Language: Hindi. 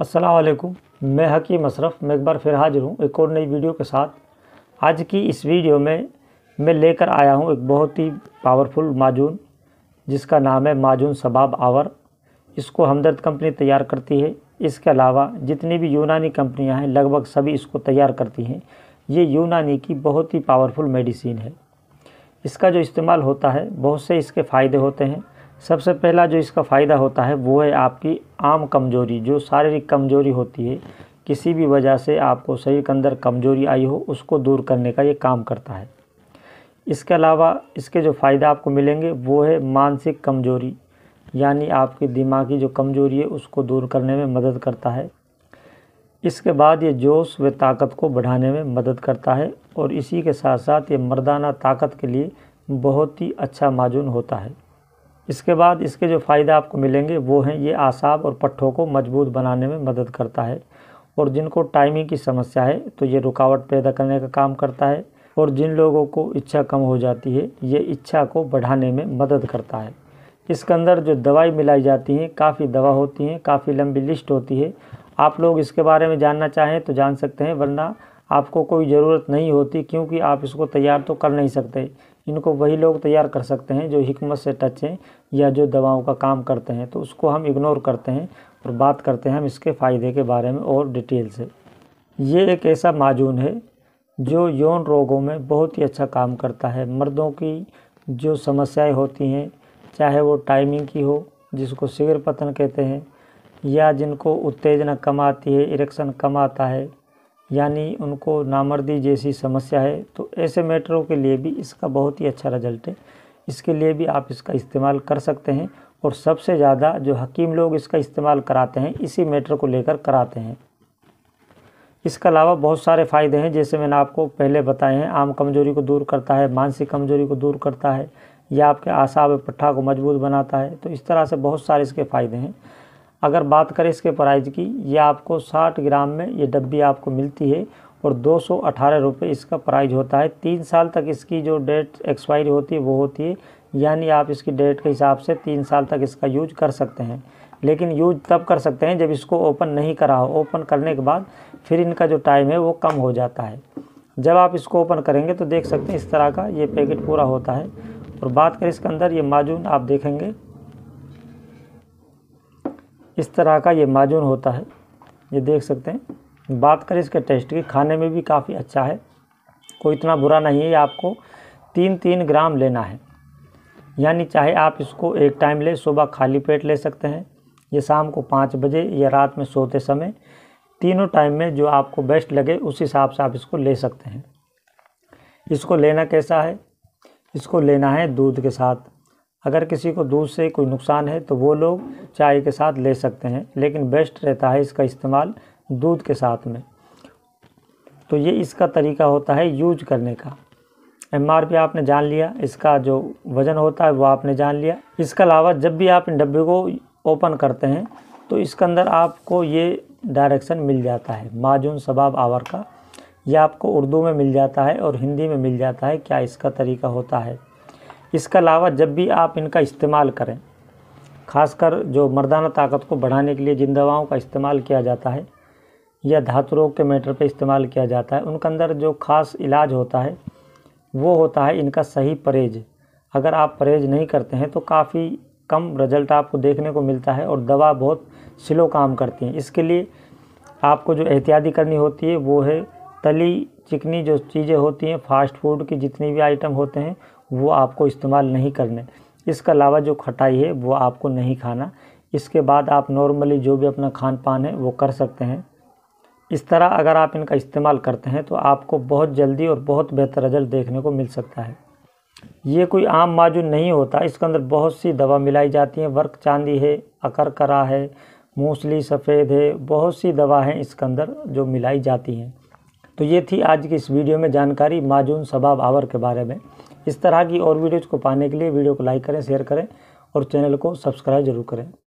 अस्सलामु अलैकुम, मैं हकीम अशरफ मैं एक बार फिर हाजिर हूँ एक और नई वीडियो के साथ। आज की इस वीडियो में मैं लेकर आया हूँ एक बहुत ही पावरफुल माजून जिसका नाम है माजून शबाब आवर। इसको हमदर्द कंपनी तैयार करती है। इसके अलावा जितनी भी यूनानी कंपनियां हैं लगभग सभी इसको तैयार करती हैं। ये यूनानी की बहुत ही पावरफुल मेडिसिन है। इसका जो इस्तेमाल होता है, बहुत से इसके फ़ायदे होते हैं। सबसे पहला जो इसका फ़ायदा होता है वो है आपकी आम कमज़ोरी, जो शारीरिक कमज़ोरी होती है, किसी भी वजह से आपको शरीर के अंदर कमज़ोरी आई हो उसको दूर करने का ये काम करता है। इसके अलावा इसके जो फ़ायदा आपको मिलेंगे वो है मानसिक कमज़ोरी, यानी आपके दिमागी जो कमज़ोरी है उसको दूर करने में मदद करता है। इसके बाद ये जोश व ताकत को बढ़ाने में मदद करता है और इसी के साथ साथ ये मर्दाना ताकत के लिए बहुत ही अच्छा माजून होता है। इसके बाद इसके जो फ़ायदा आपको मिलेंगे वो हैं ये आसाब और पट्ठों को मजबूत बनाने में मदद करता है, और जिनको टाइमिंग की समस्या है तो ये रुकावट पैदा करने का काम करता है, और जिन लोगों को इच्छा कम हो जाती है ये इच्छा को बढ़ाने में मदद करता है। इसके अंदर जो दवाई मिलाई जाती हैं, काफ़ी दवा होती हैं, काफ़ी लंबी लिस्ट होती है। आप लोग इसके बारे में जानना चाहें तो जान सकते हैं, वरना आपको कोई ज़रूरत नहीं होती, क्योंकि आप इसको तैयार तो कर नहीं सकते। इनको वही लोग तैयार कर सकते हैं जो हिकमत से टच हैं या जो दवाओं का काम करते हैं, तो उसको हम इग्नोर करते हैं और बात करते हैं हम इसके फ़ायदे के बारे में और डिटेल से। ये एक ऐसा माजून है जो यौन रोगों में बहुत ही अच्छा काम करता है। मर्दों की जो समस्याएं होती हैं, चाहे वो टाइमिंग की हो जिसको सिगर पतन कहते हैं, या जिनको उत्तेजना कम आती है, इरेक्शन कम आता है, यानी उनको नामर्दी जैसी समस्या है, तो ऐसे मैटरों के लिए भी इसका बहुत ही अच्छा रिजल्ट है। इसके लिए भी आप इसका इस्तेमाल कर सकते हैं, और सबसे ज़्यादा जो हकीम लोग इसका इस्तेमाल कराते हैं इसी मैटर को लेकर कराते हैं। इसके अलावा बहुत सारे फ़ायदे हैं, जैसे मैंने आपको पहले बताए हैं। आम कमज़ोरी को दूर करता है, मानसिक कमज़ोरी को दूर करता है, या आपके आसाब पट्ठा को मजबूत बनाता है। तो इस तरह से बहुत सारे इसके फ़ायदे हैं। अगर बात करें इसके प्राइज़ की, ये आपको 60 ग्राम में ये डब्बी आपको मिलती है और 218 रुपये इसका प्राइज़ होता है। 3 साल तक इसकी जो डेट एक्सपायरी होती है वो होती है, यानी आप इसकी डेट के हिसाब से 3 साल तक इसका यूज कर सकते हैं। लेकिन यूज तब कर सकते हैं जब इसको ओपन नहीं करा हो। ओपन करने के बाद फिर इनका जो टाइम है वो कम हो जाता है। जब आप इसको ओपन करेंगे तो देख सकते हैं इस तरह का ये पैकेट पूरा होता है। और बात करें इसके अंदर, ये माजून आप देखेंगे इस तरह का ये माजून होता है, ये देख सकते हैं। बात करें इसके टेस्ट की, खाने में भी काफ़ी अच्छा है, कोई इतना बुरा नहीं है। आपको 3-3 ग्राम लेना है, यानी चाहे आप इसको एक टाइम ले, सुबह खाली पेट ले सकते हैं, ये शाम को 5 बजे या रात में सोते समय, तीनों टाइम में जो आपको बेस्ट लगे उस हिसाब से आप इसको ले सकते हैं। इसको लेना कैसा है? इसको लेना है दूध के साथ। अगर किसी को दूध से कोई नुकसान है तो वो लोग चाय के साथ ले सकते हैं, लेकिन बेस्ट रहता है इसका इस्तेमाल दूध के साथ में। तो ये इसका तरीका होता है यूज करने का। MRP आपने जान लिया, इसका जो वज़न होता है वो आपने जान लिया। इसके अलावा जब भी आप इन डब्बे को ओपन करते हैं तो इसके अंदर आपको ये डायरेक्शन मिल जाता है माजून शबाब आवर का। यह आपको उर्दू में मिल जाता है और हिंदी में मिल जाता है क्या इसका तरीका होता है। इसके अलावा जब भी आप इनका इस्तेमाल करें, खासकर जो मर्दाना ताकत को बढ़ाने के लिए जिन दवाओं का इस्तेमाल किया जाता है या धातु रोग के मैटर पे इस्तेमाल किया जाता है, उनके अंदर जो ख़ास इलाज होता है वो होता है इनका सही परहेज। अगर आप परहेज नहीं करते हैं तो काफ़ी कम रिजल्ट आपको देखने को मिलता है और दवा बहुत स्लो काम करती है। इसके लिए आपको जो एहतियाती करनी होती है वो है तली चिकनी जो चीज़ें होती हैं, फास्ट फूड की जितनी भी आइटम होते हैं वो आपको इस्तेमाल नहीं करने। इसके अलावा जो खटाई है वो आपको नहीं खाना। इसके बाद आप नॉर्मली जो भी अपना खान पान है वो कर सकते हैं। इस तरह अगर आप इनका इस्तेमाल करते हैं तो आपको बहुत जल्दी और बहुत बेहतर रिजल्ट देखने को मिल सकता है। ये कोई आम माजून नहीं होता, इसके अंदर बहुत सी दवा मिलाई जाती है। वर्क चांदी है, अकरकरा है, मूसली सफ़ेद है, बहुत सी दवा है इसके अंदर जो मिलाई जाती हैं। तो ये थी आज की इस वीडियो में जानकारी माजून शबाब आवर के बारे में। इस तरह की और वीडियोज़ को पाने के लिए वीडियो को लाइक करें, शेयर करें और चैनल को सब्सक्राइब ज़रूर करें।